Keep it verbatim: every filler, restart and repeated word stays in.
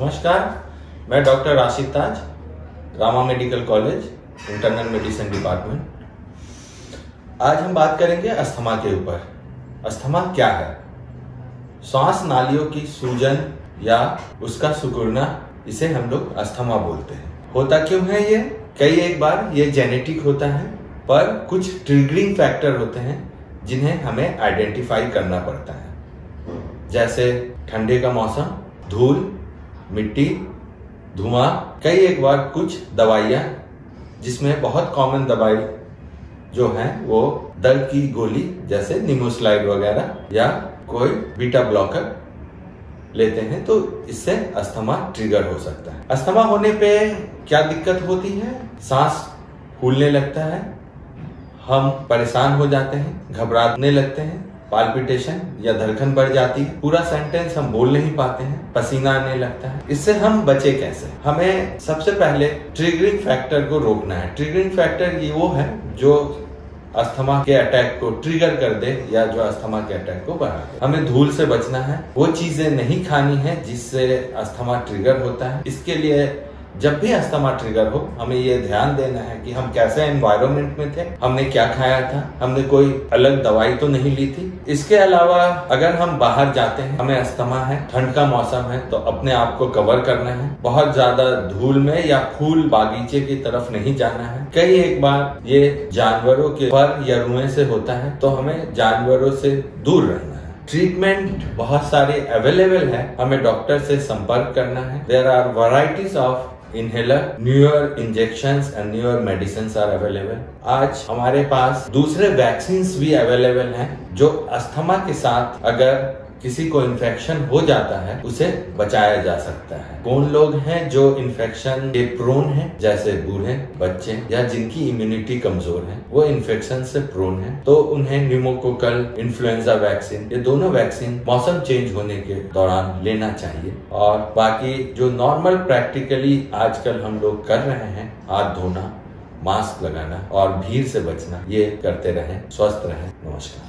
नमस्कार, मैं doctor Rashid Taj, Rama medical college, internal medicine department. आज हम बात करेंगे अस्थमा के ऊपर। अस्थमा क्या है? सांस नालियों की सूजन या उसका सिकुड़ना, इसे हम लोग अस्थमा बोलते हैं। होता क्यों है ये? कई एक बार ये जेनेटिक होता है, पर कुछ ट्रिगरिंग फैक्टर होते हैं जिन्हें हमें आइडेंटिफाई करना पड़ता है, जैसे ठंडे का मौसम, धूल, मिट्टी, धुआं। कई एक बार कुछ दवाइयाँ, जिसमें बहुत कॉमन दवाई जो है वो दर्द की गोली जैसे निमोस्लाइड वगैरह या कोई बीटा ब्लॉकर लेते हैं, तो इससे अस्थमा ट्रिगर हो सकता है। अस्थमा होने पे क्या दिक्कत होती है? सांस फूलने लगता है, हम परेशान हो जाते हैं, घबराने लगते हैं, पाल्पिटेशन या धड़कन बढ़ जाती है, पूरा सेंटेंस हम बोल नहीं पाते हैं, पसीना आने लगता है। इससे हम बचे कैसे? हमें सबसे पहले ट्रिगरिंग फैक्टर को रोकना है। ट्रिगरिंग फैक्टर ये वो है जो अस्थमा के अटैक को ट्रिगर कर दे या जो अस्थमा के अटैक को बढ़ा दे। हमें धूल से बचना है, वो चीजें नहीं खानी है जिससे अस्थमा ट्रिगर होता है। इसके लिए जब भी अस्थमा ट्रिगर हो, हमें ये ध्यान देना है कि हम कैसे एनवायरनमेंट में थे, हमने क्या खाया था, हमने कोई अलग दवाई तो नहीं ली थी। इसके अलावा अगर हम बाहर जाते हैं, हमें अस्थमा है, ठंड का मौसम है, तो अपने आप को कवर करना है। बहुत ज्यादा धूल में या फूल बागीचे की तरफ नहीं जाना है। कई एक बार ये जानवरों के पर या रुएं से होता है, तो हमें जानवरों से दूर रहना है। ट्रीटमेंट बहुत सारे अवेलेबल है, हमें डॉक्टर से संपर्क करना है। There are varieties of inhaler, newer injections and newer medicines are available. आज हमारे पास दूसरे वैक्सीन्स भी अवेलेबल हैं, जो अस्थमा के साथ अगर किसी को इन्फेक्शन हो जाता है उसे बचाया जा सकता है। कौन लोग हैं जो इन्फेक्शन के प्रोन हैं, जैसे बूढ़े, बच्चे या जिनकी इम्यूनिटी कमजोर है, वो इन्फेक्शन से प्रोन है, तो उन्हें निमोकोकल, इन्फ्लुएंजा वैक्सीन, ये दोनों वैक्सीन मौसम चेंज होने के दौरान लेना चाहिए। और बाकी जो नॉर्मल प्रैक्टिकली आजकल हम लोग कर रहे हैं, हाथ धोना, मास्क लगाना और भीड़ से बचना, ये करते रहें। स्वस्थ रहें। नमस्कार।